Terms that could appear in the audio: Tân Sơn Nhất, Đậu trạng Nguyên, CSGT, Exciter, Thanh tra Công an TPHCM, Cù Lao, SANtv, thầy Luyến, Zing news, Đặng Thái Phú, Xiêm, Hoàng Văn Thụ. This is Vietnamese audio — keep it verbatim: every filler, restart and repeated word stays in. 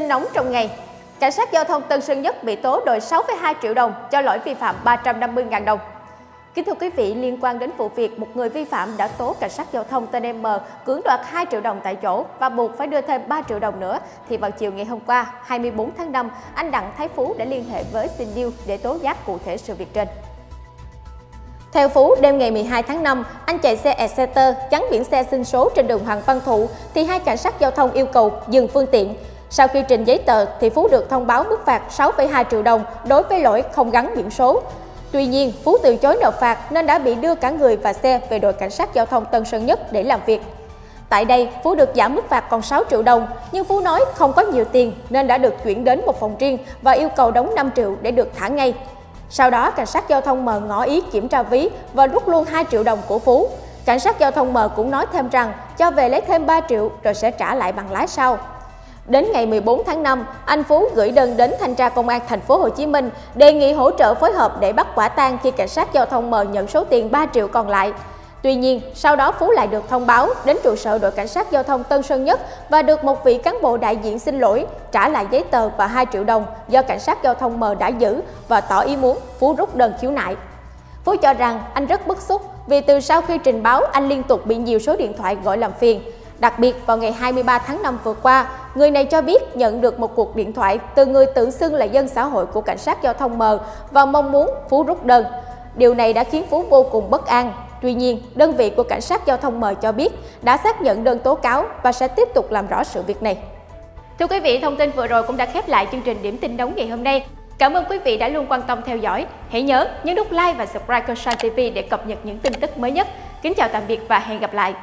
Tin nóng trong ngày, cảnh sát giao thông Tân Sơn Nhất bị tố đòi sáu phẩy hai triệu đồng cho lỗi vi phạm ba trăm năm mươi nghìn đồng. Kính thưa quý vị, liên quan đến vụ việc một người vi phạm đã tố cảnh sát giao thông tên M cưỡng đoạt hai triệu đồng tại chỗ và buộc phải đưa thêm ba triệu đồng nữa, thì vào chiều ngày hôm qua, hai mươi tư tháng năm, anh Đặng Thái Phú đã liên hệ với Zing News để tố giác cụ thể sự việc trên. Theo Phú, đêm ngày mười hai tháng năm, anh chạy xe Exciter chắn biển xe xin số trên đường Hoàng Văn Thụ thì hai cảnh sát giao thông yêu cầu dừng phương tiện. Sau khi trình giấy tờ thì Phú được thông báo mức phạt sáu phẩy hai triệu đồng đối với lỗi không gắn biển số. Tuy nhiên, Phú từ chối nộp phạt nên đã bị đưa cả người và xe về đội cảnh sát giao thông Tân Sơn Nhất để làm việc. Tại đây, Phú được giảm mức phạt còn sáu triệu đồng, nhưng Phú nói không có nhiều tiền nên đã được chuyển đến một phòng riêng và yêu cầu đóng năm triệu để được thả ngay. Sau đó, cảnh sát giao thông M ngỏ ý kiểm tra ví và rút luôn hai triệu đồng của Phú. Cảnh sát giao thông M cũng nói thêm rằng cho về lấy thêm ba triệu rồi sẽ trả lại bằng lái sau. Đến ngày mười bốn tháng năm, anh Phú gửi đơn đến thanh tra công an thành phố Hồ Chí Minh đề nghị hỗ trợ phối hợp để bắt quả tang khi cảnh sát giao thông M nhận số tiền ba triệu còn lại. Tuy nhiên, sau đó Phú lại được thông báo đến trụ sở đội cảnh sát giao thông Tân Sơn Nhất và được một vị cán bộ đại diện xin lỗi, trả lại giấy tờ và hai triệu đồng do cảnh sát giao thông M đã giữ và tỏ ý muốn Phú rút đơn khiếu nại. Phú cho rằng anh rất bức xúc vì từ sau khi trình báo anh liên tục bị nhiều số điện thoại gọi làm phiền. Đặc biệt, vào ngày hai mươi ba tháng năm vừa qua, người này cho biết nhận được một cuộc điện thoại từ người tự xưng là dân xã hội của cảnh sát giao thông M và mong muốn Phú rút đơn. Điều này đã khiến Phú vô cùng bất an. Tuy nhiên, đơn vị của cảnh sát giao thông M cho biết đã xác nhận đơn tố cáo và sẽ tiếp tục làm rõ sự việc này. Thưa quý vị, thông tin vừa rồi cũng đã khép lại chương trình Điểm tin nóng ngày hôm nay. Cảm ơn quý vị đã luôn quan tâm theo dõi. Hãy nhớ nhấn nút like và subscribe kênh SANtv để cập nhật những tin tức mới nhất. Kính chào tạm biệt và hẹn gặp lại.